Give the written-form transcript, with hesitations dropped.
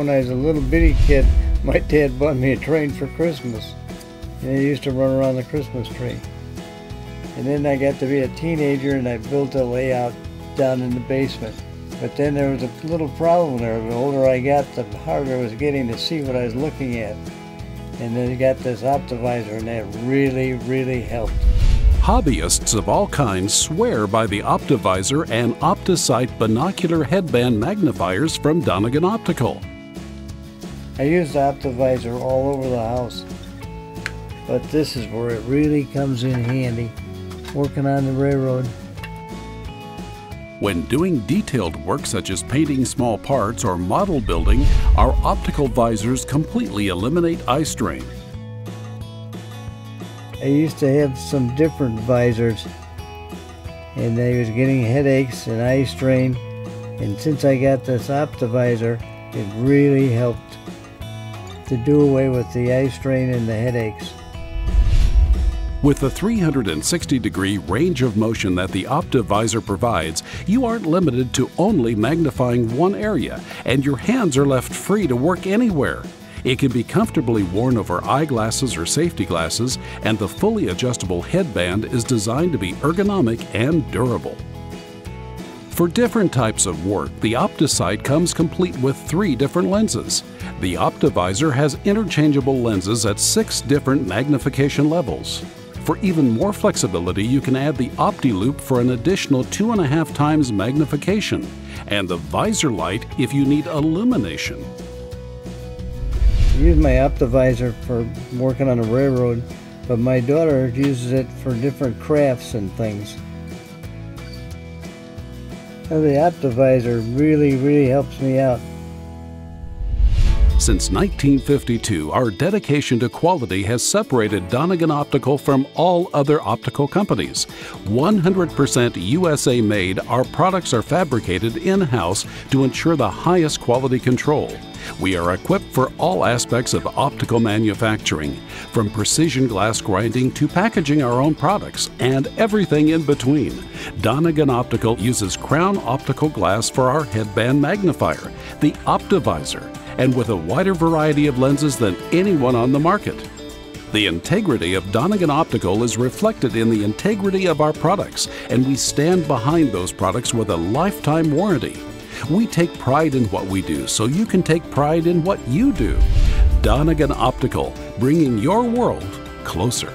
when I was a little bitty kid, my dad bought me a train for Christmas, and it used to run around the Christmas tree. And then I got to be a teenager, and I built a layout down in the basement. But then there was a little problem there. The older I got, the harder I was getting to see what I was looking at. And then I got this OptiVisor, and that really, really helped. Hobbyists of all kinds swear by the OptiVisor and OptiSight binocular headband magnifiers from Donegan Optical. I use the OptiVisor all over the house, but this is where it really comes in handy, working on the railroad. When doing detailed work such as painting small parts or model building, our optical visors completely eliminate eye strain. I used to have some different visors, and I was getting headaches and eye strain, and since I got this OptiVisor, it really helped to do away with the eye strain and the headaches. With the 360-degree range of motion that the OptiVisor provides, you aren't limited to only magnifying one area, and your hands are left free to work anywhere. It can be comfortably worn over eyeglasses or safety glasses, and the fully adjustable headband is designed to be ergonomic and durable. For different types of work, the OptiSight comes complete with 3 different lenses. The OptiVisor has interchangeable lenses at 6 different magnification levels. For even more flexibility, you can add the OptiLoop for an additional 2.5 times magnification, and the VisorLite if you need illumination. I use my OptiVisor for working on a railroad, but my daughter uses it for different crafts and things. Now the OptiVisor really helps me out. Since 1952, our dedication to quality has separated Donegan Optical from all other optical companies. 100% USA made, our products are fabricated in-house to ensure the highest quality control. We are equipped for all aspects of optical manufacturing, from precision glass grinding to packaging our own products and everything in between. Donegan Optical uses Crown optical glass for our headband magnifier, the OptiVisor, and with a wider variety of lenses than anyone on the market. The integrity of Donegan Optical is reflected in the integrity of our products, and we stand behind those products with a lifetime warranty. We take pride in what we do, so you can take pride in what you do. Donegan Optical, bringing your world closer.